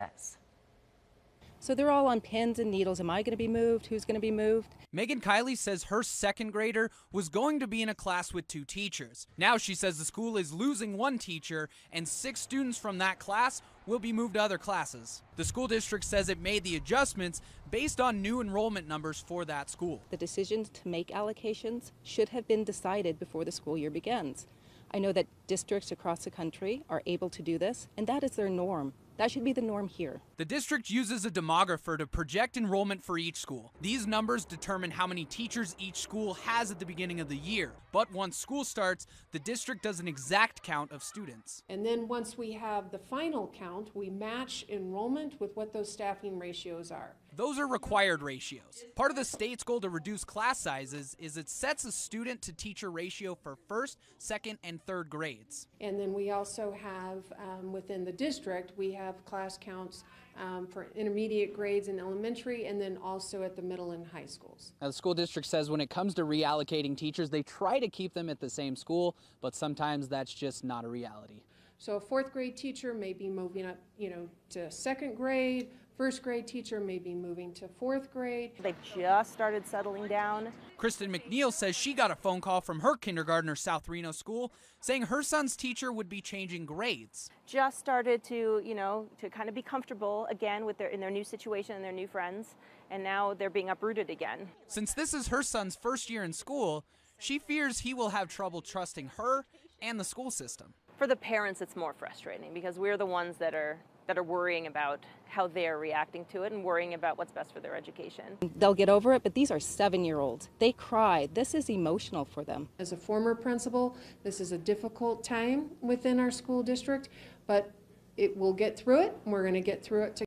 says. So they're all on pins and needles. Am I going to be moved? Who's going to be moved? Megan Kiley says her second grader was going to be in a class with two teachers. Now she says the school is losing one teacher and 6 students from that class will be moved to other classes. The school district says it made the adjustments based on new enrollment numbers for that school. The decisions to make allocations should have been decided before the school year begins. I know that districts across the country are able to do this, and that is their norm. That should be the norm here. The district uses a demographer to project enrollment for each school. These numbers determine how many teachers each school has at the beginning of the year. But once school starts, the district does an exact count of students. And then once we have the final count, we match enrollment with what those staffing ratios are. Those are required ratios. Part of the state's goal to reduce class sizes is it sets a student to teacher ratio for first, second, and third grades. And then we also have, within the district, we have class counts for intermediate grades in elementary and then also at the middle and high schools. Now, the school district says when it comes to reallocating teachers, they try to keep them at the same school, but sometimes that's just not a reality. So a 4th grade teacher may be moving up, to 2nd grade. 1st grade teacher may be moving to 4th grade. They just started settling down. Kristen McNeil says she got a phone call from her kindergartner South Reno school saying her son's teacher would be changing grades. Just started to, to kind of be comfortable again with in their new situation and their new friends, and now they're being uprooted again. Since this is her son's first year in school, she fears he will have trouble trusting her and the school system. For the parents, it's more frustrating because we're the ones that are worrying about how they're reacting to it and worrying about what's best for their education. They'll get over it, but these are 7-year-olds. They cry. This is emotional for them. As a former principal, this is a difficult time within our school district, but it will get through it. We're going to get through it together.